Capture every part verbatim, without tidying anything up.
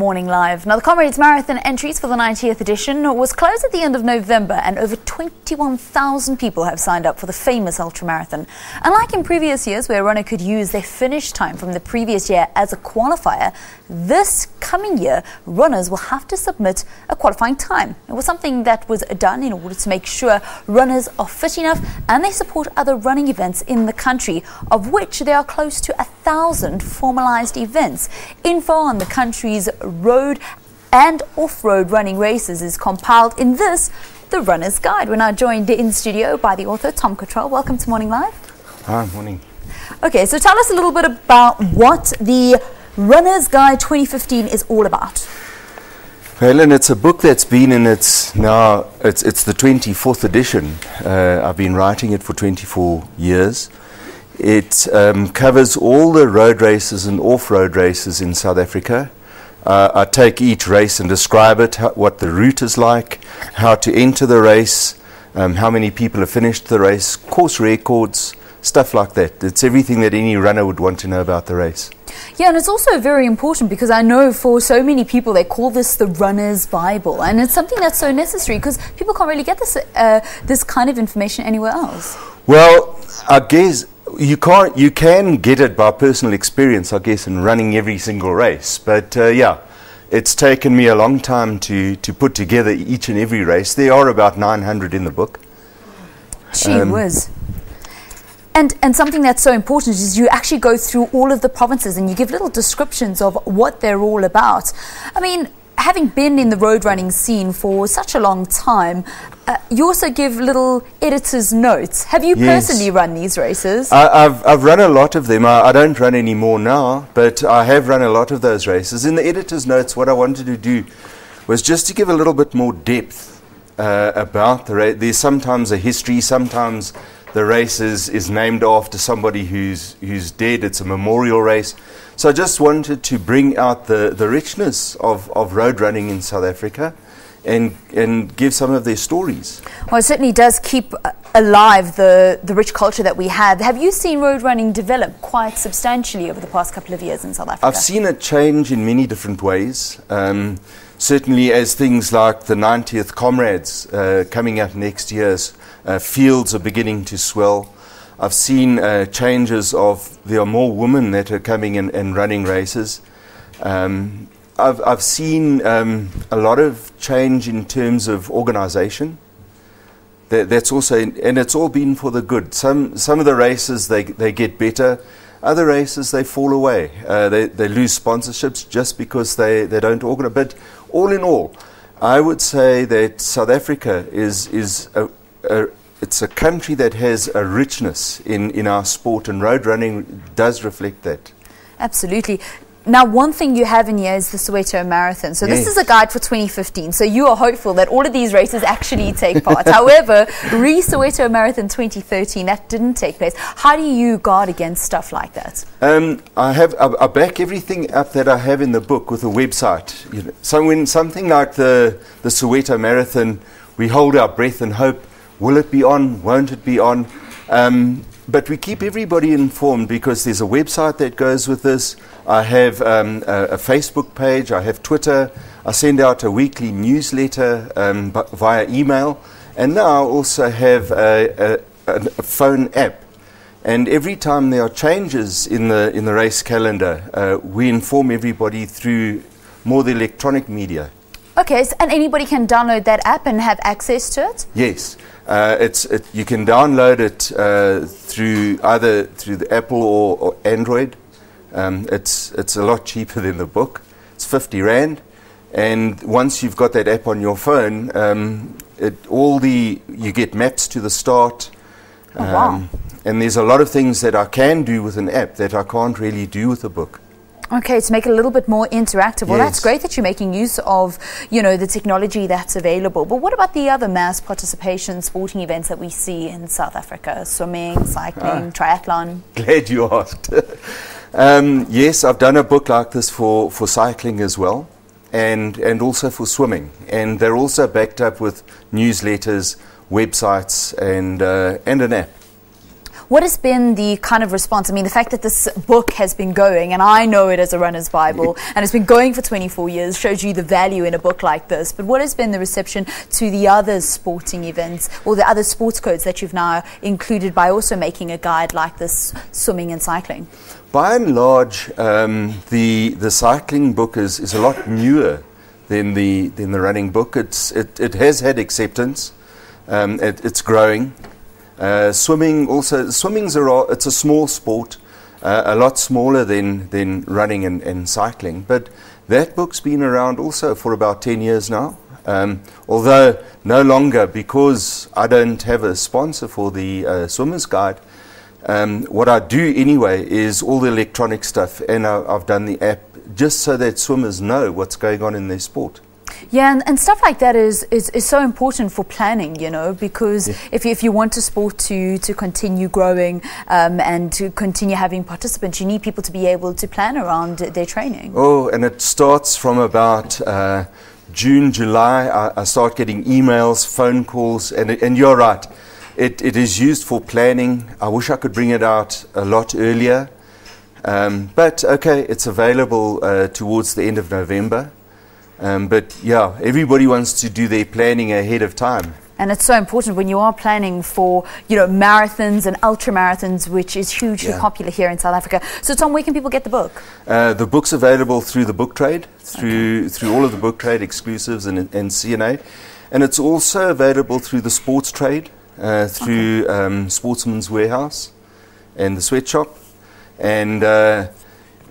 Morning Live. Now, the Comrades Marathon entries for the ninetieth edition was closed at the end of November, and over twenty-one thousand people have signed up for the famous ultramarathon. Unlike in previous years, where a runner could use their finish time from the previous year as a qualifier, this coming year, runners will have to submit a qualifying time. It was something that was done in order to make sure runners are fit enough and they support other running events in the country, of which there are close to a thousand formalized events. Info on the country's road and off-road running races is compiled in this, The Runner's Guide. We're now joined in studio by the author, Tom Cottrell. Welcome to Morning Live. Hi, morning. Okay, so tell us a little bit about what the Runner's Guide twenty fifteen is all about. Helen, it's a book that's been in its now, it's, it's the twenty-fourth edition. Uh, I've been writing it for twenty-four years. It um, covers all the road races and off-road races in South Africa. Uh, I take each race and describe it, how, what the route is like, how to enter the race, um, how many people have finished the race, course records, stuff like that. It's everything that any runner would want to know about the race. Yeah, and it's also very important because I know for so many people they call this the runner's Bible, and it's something that's so necessary because people can't really get this, uh, this kind of information anywhere else. Well, I guess you can't, you can get it by personal experience, I guess, in running every single race. But uh, yeah, it's taken me a long time to, to put together each and every race. There are about nine hundred in the book. Gee um, whiz. And, and something that's so important is you actually go through all of the provinces and you give little descriptions of what they're all about. I mean, having been in the road running scene for such a long time, uh, you also give little editor's notes. Have you yes. personally run these races? I, I've, I've run a lot of them. I, I don't run any more now, but I have run a lot of those races. In the editor's notes, what I wanted to do was just to give a little bit more depth uh, about the race. There's sometimes a history, sometimes the race is, is named after somebody who's, who's dead. It's a memorial race. So I just wanted to bring out the, the richness of, of road running in South Africa and, and give some of their stories. Well, it certainly does keep alive the, the rich culture that we have. Have you seen road running develop quite substantially over the past couple of years in South Africa? I've seen it change in many different ways. Um, certainly as things like the ninetieth Comrades uh, coming up next year's Uh, fields are beginning to swell. I've seen uh, changes of there are more women that are coming in and running races. Um, I've, I've seen um, a lot of change in terms of organisation. That, that's also in, and it's all been for the good. Some some of the races they they get better. Other races they fall away. Uh, they they lose sponsorships just because they they don't organise. But all in all, I would say that South Africa is is a Uh, it's a country that has a richness in, in our sport, and road running does reflect that. Absolutely. Now, one thing you have in here is the Soweto Marathon. So yes. This is a guide for twenty fifteen. So you are hopeful that all of these races actually take part. However, re-Soweto Marathon twenty thirteen, that didn't take place. How do you guard against stuff like that? Um, I have I, I back everything up that I have in the book with a website. You know, so when something like the, the Soweto Marathon, we hold our breath and hope. Will it be on? Won't it be on? Um, but we keep everybody informed because there's a website that goes with this. I have um, a, a Facebook page. I have Twitter. I send out a weekly newsletter um, b via email. And now I also have a, a, a phone app. And every time there are changes in the, in the race calendar, uh, we inform everybody through more the electronic media. Okay, so, and anybody can download that app and have access to it? Yes. Uh, it's, it, you can download it uh, through either through the Apple or, or Android. Um, it's, it's a lot cheaper than the book. It's fifty rand. And once you've got that app on your phone, um, it, all the you get maps to the start. Um, oh, wow. And there's a lot of things that I can do with an app that I can't really do with a book. Okay, to make it a little bit more interactive. Well, yes. That's great that you're making use of, you know, the technology that's available. But what about the other mass participation sporting events that we see in South Africa? Swimming, cycling, ah, triathlon? Glad you asked. um, yes, I've done a book like this for, for cycling as well, and, and also for swimming. And they're also backed up with newsletters, websites, and, uh, and an app. What has been the kind of response? I mean, the fact that this book has been going, and I know it as a runner's Bible, and it's been going for twenty-four years, shows you the value in a book like this. But what has been the reception to the other sporting events or the other sports codes that you've now included by also making a guide like this, swimming and cycling? By and large, um, the, the cycling book is, is a lot newer than the, than the running book. It's, it, it has had acceptance. Um, it, it's growing. Uh, swimming also, swimming's a, it's a small sport, uh, a lot smaller than, than running and, and cycling. But that book's been around also for about ten years now. Um, although no longer, because I don't have a sponsor for the uh, Swimmer's Guide, um, what I do anyway is all the electronic stuff, and I, I've done the app just so that swimmers know what's going on in their sport. Yeah, and, and stuff like that is, is, is so important for planning, you know, because yeah. if, you, if you want a sport to, to continue growing um, and to continue having participants, you need people to be able to plan around their training. Oh, and it starts from about uh, June, July. I, I start getting emails, phone calls, and, and you're right. It, it is used for planning. I wish I could bring it out a lot earlier. Um, but, okay, it's available uh, towards the end of November. Um, but yeah, everybody wants to do their planning ahead of time. And it's so important when you are planning for, you know, marathons and ultramarathons, which is hugely yeah. popular here in South Africa. So Tom, where can people get the book? Uh, the book's available through the book trade, through okay. through all of the book trade exclusives and, and C N A. And it's also available through the sports trade, uh, through okay. um, Sportsman's Warehouse and the sweatshop. And... Uh,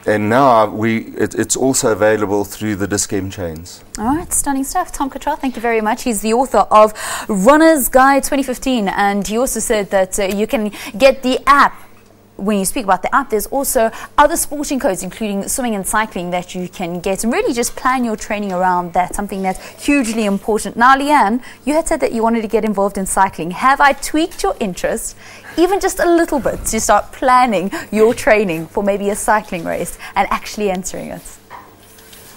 And now we, it, it's also available through the Dis-Chem chains. All right, stunning stuff. Tom Cottrell, thank you very much. He's the author of Runner's Guide twenty fifteen, and he also said that uh, you can get the app. When you speak about the app, there's also other sporting codes, including swimming and cycling, that you can get, and really just plan your training around that, something that's hugely important. Now, Leanne, you had said that you wanted to get involved in cycling. Have I tweaked your interest, even just a little bit, to start planning your training for maybe a cycling race and actually entering it?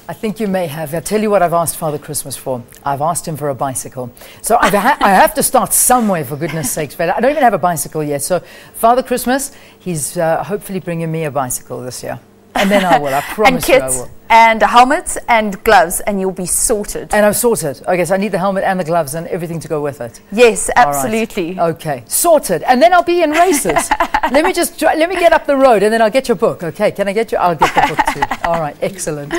I think you may have. I'll tell you what I've asked Father Christmas for. I've asked him for a bicycle. So I've ha I have to start somewhere, for goodness sakes. But I don't even have a bicycle yet. So Father Christmas, he's uh, hopefully bringing me a bicycle this year. And then I will. I promise you I will. And helmets and gloves, and you'll be sorted. And I'm sorted. Okay, so I need the helmet and the gloves and everything to go with it. Yes, absolutely. Right. Okay, sorted. And then I'll be in races. Let me just let me get up the road, and then I'll get your book. Okay, can I get you? I'll get the book too. All right, excellent.